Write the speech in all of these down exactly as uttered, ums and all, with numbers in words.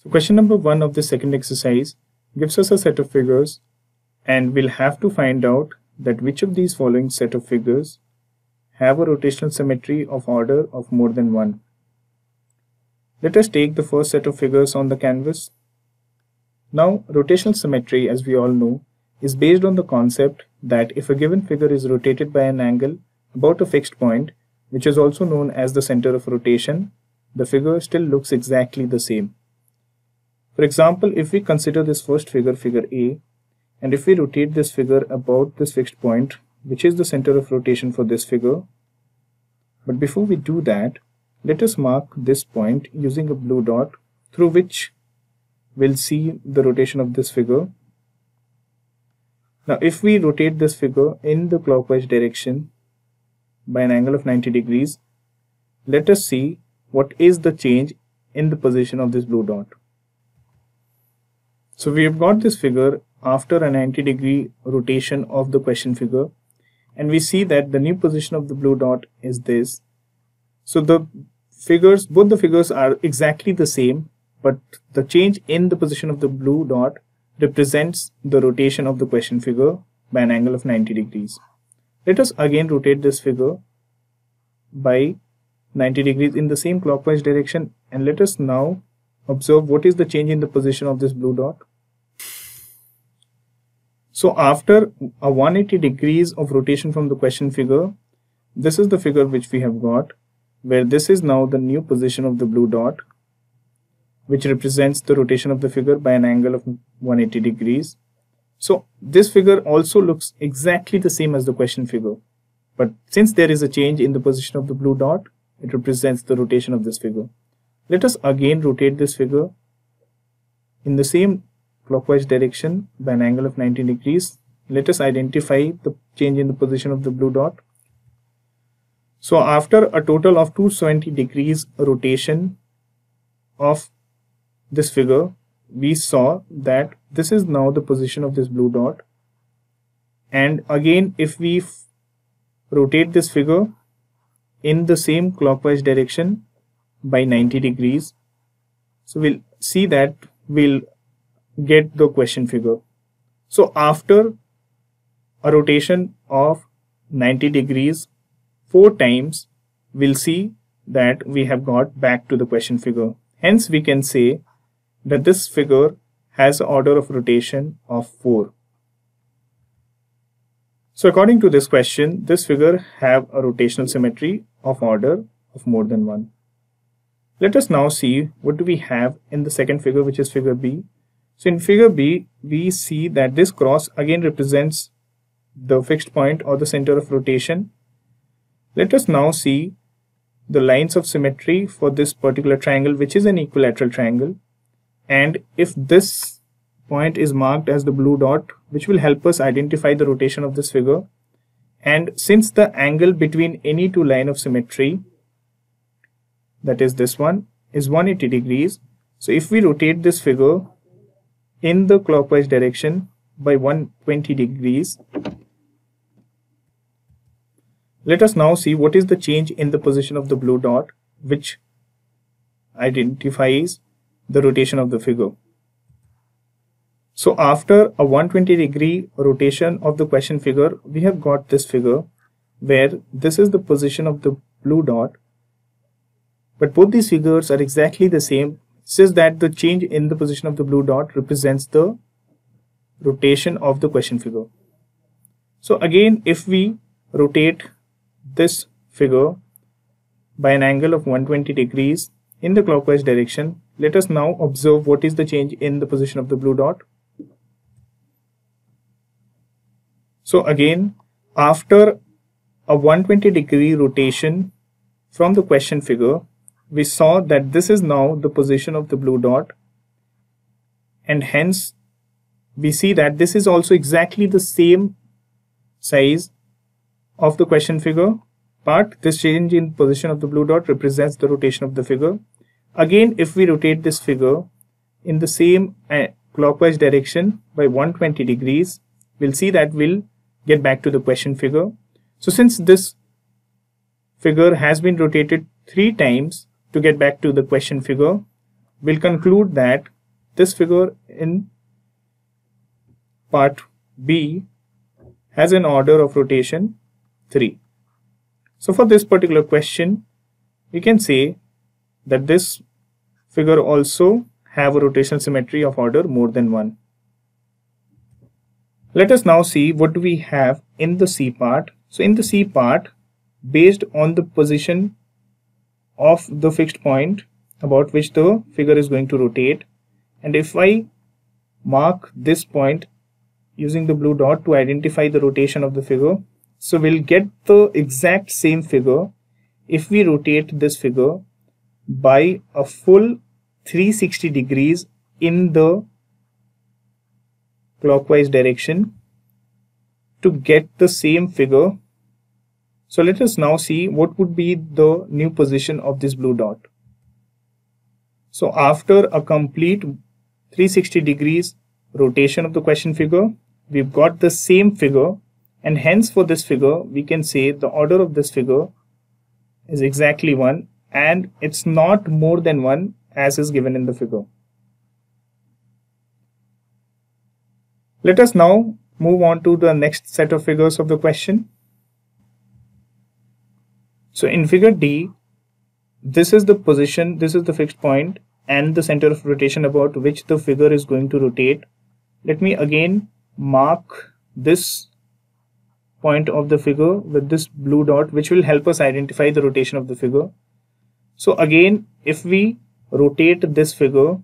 So question number one of the second exercise gives us a set of figures, and we'll have to find out that which of these following set of figures have a rotational symmetry of order of more than one. Let us take the first set of figures on the canvas. Now, rotational symmetry, as we all know, is based on the concept that if a given figure is rotated by an angle about a fixed point, which is also known as the center of rotation, the figure still looks exactly the same. For example, if we consider this first figure, figure A, and if we rotate this figure about this fixed point, which is the center of rotation for this figure. But before we do that, let us mark this point using a blue dot through which we'll see the rotation of this figure. Now, if we rotate this figure in the clockwise direction by an angle of ninety degrees, let us see what is the change in the position of this blue dot. So we have got this figure after a ninety degree rotation of the question figure, and we see that the new position of the blue dot is this. So the figures, both the figures are exactly the same, but the change in the position of the blue dot represents the rotation of the question figure by an angle of ninety degrees. Let us again rotate this figure by ninety degrees in the same clockwise direction, and let us now observe what is the change in the position of this blue dot. So after a one hundred eighty degrees of rotation from the question figure, this is the figure which we have got, where this is now the new position of the blue dot, which represents the rotation of the figure by an angle of one hundred eighty degrees. So this figure also looks exactly the same as the question figure, but since there is a change in the position of the blue dot, it represents the rotation of this figure. Let us again rotate this figure in the same clockwise direction by an angle of ninety degrees. Let us identify the change in the position of the blue dot. So after a total of two hundred seventy degrees rotation of this figure, we saw that this is now the position of this blue dot. And again, if we rotate this figure in the same clockwise direction by ninety degrees, so we'll see that we'll get the question figure. So after a rotation of ninety degrees four times, we'll see that we have got back to the question figure. Hence, we can say that this figure has an order of rotation of four. So according to this question, this figure have a rotational symmetry of order of more than one. Let us now see what do we have in the second figure, which is figure B. So in figure B, we see that this cross again represents the fixed point or the center of rotation. Let us now see the lines of symmetry for this particular triangle, which is an equilateral triangle. And if this point is marked as the blue dot, which will help us identify the rotation of this figure. And since the angle between any two lines of symmetry, that is this one, is one hundred eighty degrees. So if we rotate this figure in the clockwise direction by one hundred twenty degrees. Let us now see what is the change in the position of the blue dot, which identifies the rotation of the figure. So after a one hundred twenty degree rotation of the question figure, we have got this figure where this is the position of the blue dot, but both these figures are exactly the same. Says that the change in the position of the blue dot represents the rotation of the question figure. So again, if we rotate this figure by an angle of one hundred twenty degrees in the clockwise direction, let us now observe what is the change in the position of the blue dot. So again, after a one hundred twenty degree rotation from the question figure, we saw that this is now the position of the blue dot, and hence we see that this is also exactly the same size of the question figure, but this change in position of the blue dot represents the rotation of the figure. Again, if we rotate this figure in the same clockwise direction by one hundred twenty degrees, we'll see that we'll get back to the question figure. So since this figure has been rotated three times to get back to the question figure, we'll conclude that this figure in part B has an order of rotation three. So for this particular question, we can say that this figure also have a rotation symmetry of order more than one. Let us now see what we have in the C part. So in the C part, based on the position of the fixed point about which the figure is going to rotate, and if I mark this point using the blue dot to identify the rotation of the figure, so we'll get the exact same figure if we rotate this figure by a full three hundred sixty degrees in the clockwise direction to get the same figure. So let us now see what would be the new position of this blue dot. So after a complete three hundred sixty degrees rotation of the question figure, we've got the same figure, and hence for this figure we can say the order of this figure is exactly one, and it's not more than one as is given in the figure. Let us now move on to the next set of figures of the question. So in figure D, this is the position, this is the fixed point and the center of rotation about which the figure is going to rotate. Let me again mark this point of the figure with this blue dot, which will help us identify the rotation of the figure. So again, if we rotate this figure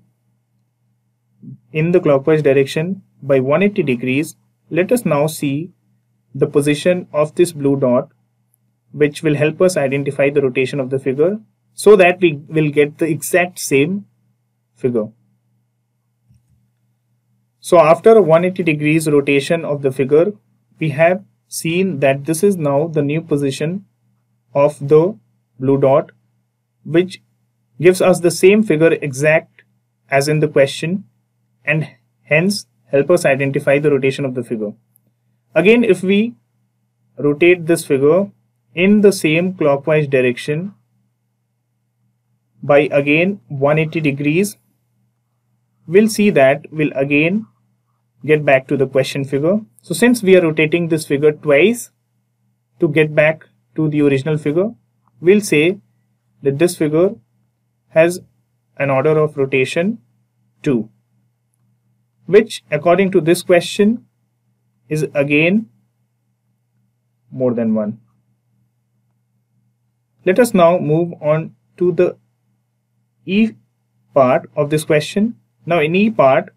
in the clockwise direction by one hundred eighty degrees, let us now see the position of this blue dot, which will help us identify the rotation of the figure, so that we will get the exact same figure. So after one hundred eighty degrees rotation of the figure, we have seen that this is now the new position of the blue dot, which gives us the same figure exact as in the question, and hence help us identify the rotation of the figure. Again, if we rotate this figure in the same clockwise direction by again one hundred eighty degrees, we'll see that we'll again get back to the question figure. So since we are rotating this figure twice to get back to the original figure, we'll say that this figure has an order of rotation two, which according to this question is again more than one. Let us now move on to the E part of this question. Now in E part,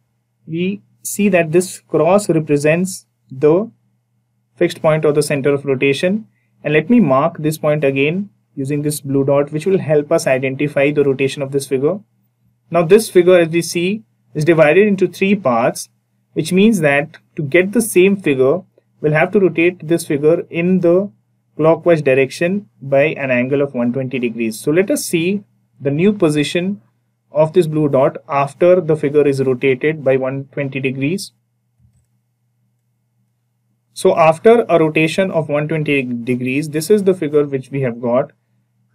we see that this cross represents the fixed point or the center of rotation, and let me mark this point again using this blue dot, which will help us identify the rotation of this figure. Now this figure, as we see, is divided into three parts, which means that to get the same figure, we'll have to rotate this figure in the clockwise direction by an angle of one hundred twenty degrees. So let us see the new position of this blue dot after the figure is rotated by one hundred twenty degrees. So after a rotation of one hundred twenty degrees, this is the figure which we have got,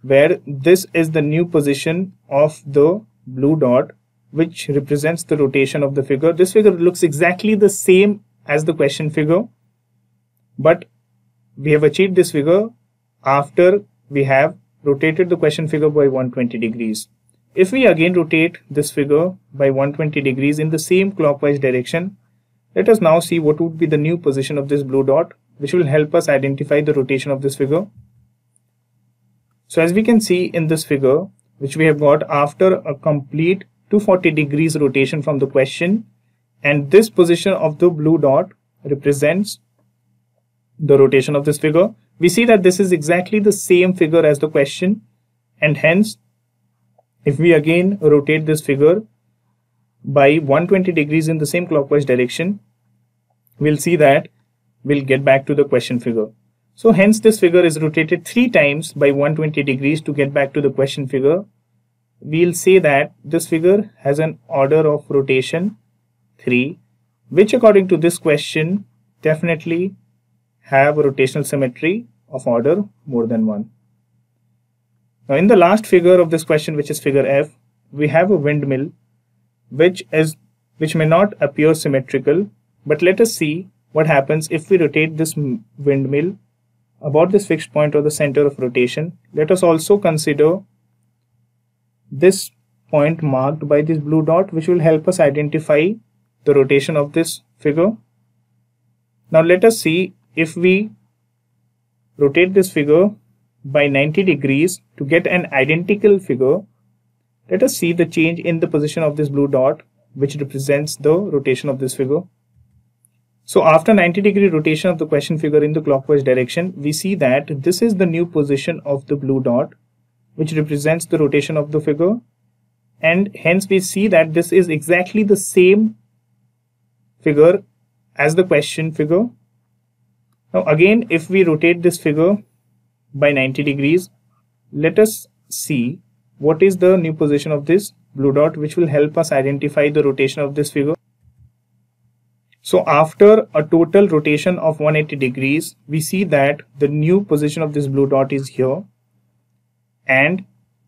where this is the new position of the blue dot, which represents the rotation of the figure. This figure looks exactly the same as the question figure, but we have achieved this figure after we have rotated the question figure by one hundred twenty degrees. If we again rotate this figure by one hundred twenty degrees in the same clockwise direction, let us now see what would be the new position of this blue dot, which will help us identify the rotation of this figure. So as we can see in this figure, which we have got after a complete two hundred forty degrees rotation from the question, and this position of the blue dot represents the rotation of this figure, we see that this is exactly the same figure as the question, and hence if we again rotate this figure by one hundred twenty degrees in the same clockwise direction, we'll see that we'll get back to the question figure. So hence this figure is rotated three times by one hundred twenty degrees to get back to the question figure. We'll say that this figure has an order of rotation three, which according to this question definitely have a rotational symmetry of order more than one. Now in the last figure of this question, which is figure F, we have a windmill which is which may not appear symmetrical, but let us see what happens if we rotate this windmill about this fixed point or the center of rotation. Let us also consider this point marked by this blue dot, which will help us identify the rotation of this figure. Now let us see if we rotate this figure by ninety degrees to get an identical figure. Let us see the change in the position of this blue dot, which represents the rotation of this figure. So after ninety degree rotation of the question figure in the clockwise direction, we see that this is the new position of the blue dot, which represents the rotation of the figure, and hence we see that this is exactly the same figure as the question figure. Now again, if we rotate this figure by ninety degrees, let us see what is the new position of this blue dot, which will help us identify the rotation of this figure. So after a total rotation of one hundred eighty degrees, we see that the new position of this blue dot is here, and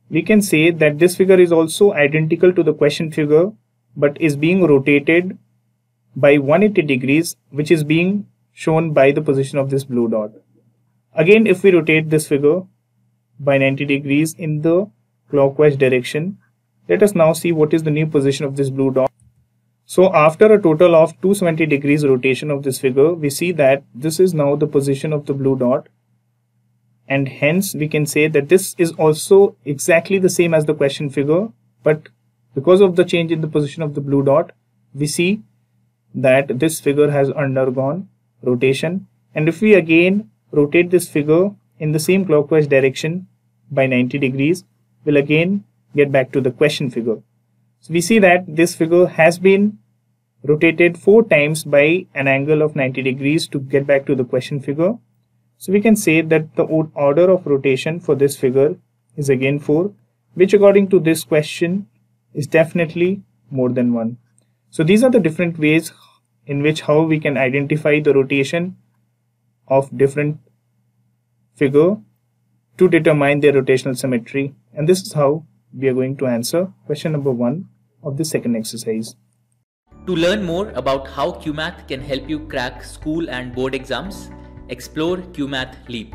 we can say that this figure is also identical to the question figure, but is being rotated by one hundred eighty degrees, which is being shown by the position of this blue dot. Again, if we rotate this figure by ninety degrees in the clockwise direction, let us now see what is the new position of this blue dot. So after a total of two hundred seventy degrees rotation of this figure, we see that this is now the position of the blue dot, and hence we can say that this is also exactly the same as the question figure, but because of the change in the position of the blue dot, we see that this figure has undergone rotation. And if we again rotate this figure in the same clockwise direction by ninety degrees, we'll again get back to the question figure. So we see that this figure has been rotated four times by an angle of ninety degrees to get back to the question figure. So we can say that the order of rotation for this figure is again four, which according to this question is definitely more than one. So these are the different ways in which how we can identify the rotation of different figure to determine their rotational symmetry. And this is how we are going to answer question number one of the second exercise. To learn more about how QMath can help you crack school and board exams, explore QMath Leap,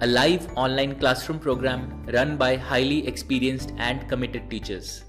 a live online classroom program run by highly experienced and committed teachers.